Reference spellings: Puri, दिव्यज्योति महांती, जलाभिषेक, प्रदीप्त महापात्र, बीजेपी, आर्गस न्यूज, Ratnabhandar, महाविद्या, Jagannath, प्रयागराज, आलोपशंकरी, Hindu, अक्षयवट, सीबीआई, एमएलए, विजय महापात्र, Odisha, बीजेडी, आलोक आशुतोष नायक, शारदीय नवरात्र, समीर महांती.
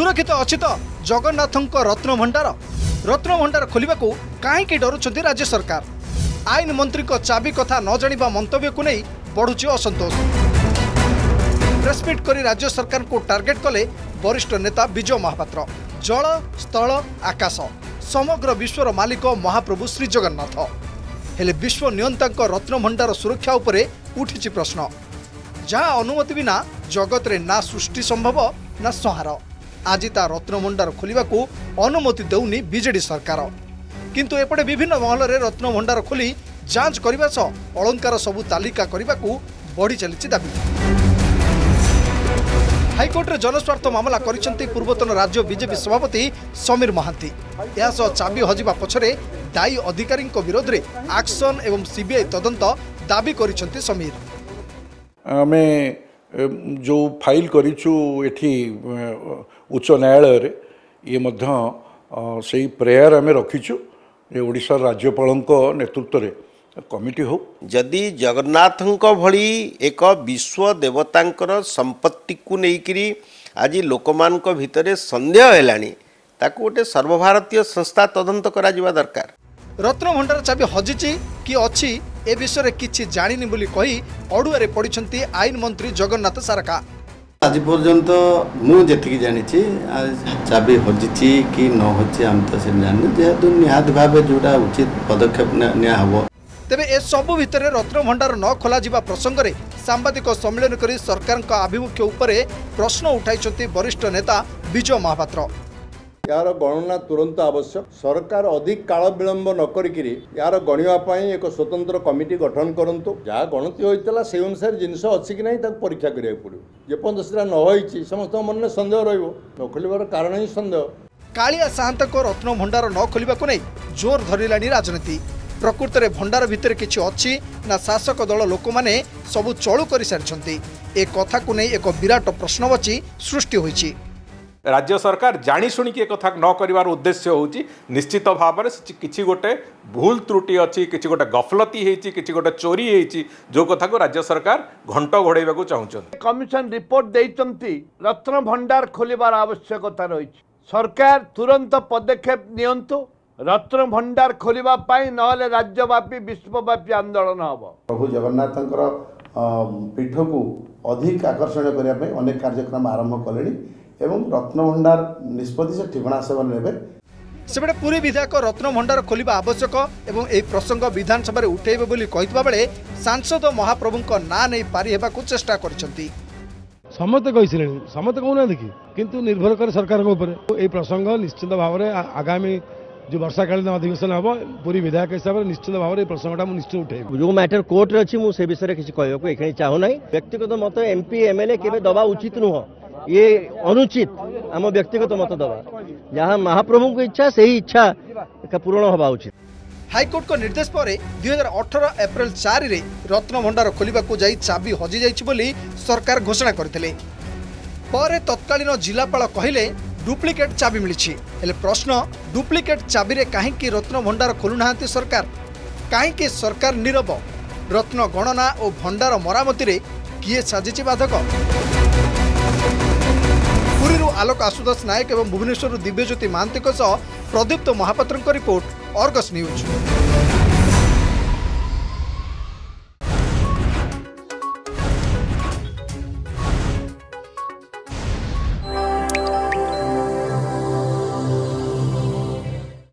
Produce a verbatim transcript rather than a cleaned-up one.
सुरक्षित अच्छी तो जगन्नाथ रत्नभंडार रत्नभंडार खोलने को कहीं डरुंच राज्य सरकार। आईन मंत्री चाबी कथा न जाना मंतव्य को नहीं बढ़ुच असंतोष। प्रेसमिट कर राज्य सरकार को टार्गेट कले वरिष्ठ नेता विजय महापात्र। जल स्थल आकाश समग्र विश्वर मालिक महाप्रभु श्री जगन्नाथ हेले विश्व नियंता रत्नभंडार सुरक्षा उपरे उठिछि प्रश्न। जहाँ अनुमति बिना जगत रे ना सृष्टि संभव ना संहार। आज ता रत्नभंडार खोलने को अनुमति देउनी बीजेडी सरकार। किंतु एपटे विभिन्न महल में रत्नभंडार खोली जांच करने सह अलंकार सबू तालिका करने को बढ़ी चली दाबी। हाइकोर्ट जनस्वार्थ मामला करिसेंती पूर्वतन राज्य बीजेपी सभापति समीर महांती। यह चाबी हजिबा पछरे दायी अधिकारी विरोध में एक्शन एवं सीबीआई तदंत दाबी करिसेंती समीर। आमे जो फाइल करिछु एठी उच्च न्यायालय रे ये मध्य सही प्रेयर आम रखीचु ओडिशा राज्यपाल नेतृत्व रे कमिटी हो। जदि जगन्नाथ भली एक विश्व देवता संपत्ति को लेकर आज लोक मान भितर संदेह है ताकू गोटे सर्वभारतीय संस्था तदंत करा जिबा दरकार। रत्नभंडार चाबी हजिची कि अच्छी ए विषय में किसी जानी बोली कही अड़ुआरे पड़ती आईन मंत्री जगन्नाथ सारका। आज पर्यंत मुझे जानी चाबी हजिची कि न हजिची आम तो जानी जेहेतु निहात भाव जोटा उचित पदक्षेप निब। तेबे ए सबु भितर रत्नभंडार न खोल प्रसंग में सांबादिक सम्मेलन कर सरकार आभिमुख्य उपरे प्रश्न उठाई वरिष्ठ नेता विजय महापात्र। यार गणना तुरंत आवश्यक। सरकार अधिक काल विलंब न करी यार गणवाप एक स्वतंत्र कमिटी गठन करूँ। जहाँ गणति होता से अनुसार जिनस अच्छी कि नहीं परीक्षा करा पड़ो। जेपर्यंत से नई समस्त मन में संदेह र खोल कारण ही संदेह। कालिया साहंत रत्नभंडार न खोल नहीं जोर धरला राजनीति। प्रकृत में भंडार भितर किसी अच्छी ना शासक दल लोक मैंने सबू चलू कर सारी ए कथा को नहीं एक विराट प्रश्नवाची सृष्टि होइछि। राज्य सरकार जाशुणी एक कथा न कर उद्देश्य होउछि निश्चित भाव में किसी गोटे भूल त्रुटि अच्छी किसी गोटे गफलती होइछि किसी गोटे चोरी होइछि जो कथा को राज्य सरकार घंट घोड़ेबाकू चाहउछन। कमिशन रिपोर्ट देइछंती रत्नभंडार खोलिबार आवश्यकता रहिछि। सरकार तुरंत पदक्षेप नियंतु रत्नभंडार खोलिबा पाई नहले राज्यव्यापी विश्वव्यापी आंदोलन हम। प्रभु जगन्नाथ पीठ को अधिक आकर्षण करने अनेक कार्यक्रम आरंभ कले एवं रत्नभंडार निष्पत्ति से ठिकणा सेवा ने सेपटे पुरी विधायक रत्नभंडार खोलिबा आवश्यक एवं यह प्रसंग विधानसभा उठेबे बोली कहता बेले सांसद महाप्रभु ना नहीं पारी हेबाकू चेष्टा करछंती। समस्ते कही समस्ते कहूना किंतु निर्भर करे सरकार के प्रसंग निश्चित भाव में आगामी जो वर्षाकालीन अधिवेशन हम पूरी विधायक हिसाब से निश्चित भाव में प्रसंगटा निश्चित उठे। जो मैटर कोर्ट अच्छी मुझे विषय में किसी कहूँ चाहूना। व्यक्तिगत मत एमपी एमएलए के दवा उचित नुह ये अनुचित आम व्यक्तिगत मत दवा जहाँ महाप्रभु की इच्छा से ही इच्छा पूरण होगा उचित। हाइकोर्ट को निर्देश पर दुई हजार अठर एप्रिल चार रत्नभंडार खोलने को जा चाबी हजि जाइए सरकार घोषणा करते तत्कालीन जिलापाल कहले डुप्लिकेट चाबी मिली। प्रश्न डुप्लिकेट चाबी रे कहीं रत्नभंडार खोलुना सरकार कहीं सरकार नीरव। रत्न गणना और भंडार मरामती रे किए साजिची बाधक। पुरीरू आलोक आशुतोष नायक और Bhubaneswar दिव्यज्योति महांती प्रदीप्त महापात्र report आर्गस न्यूज।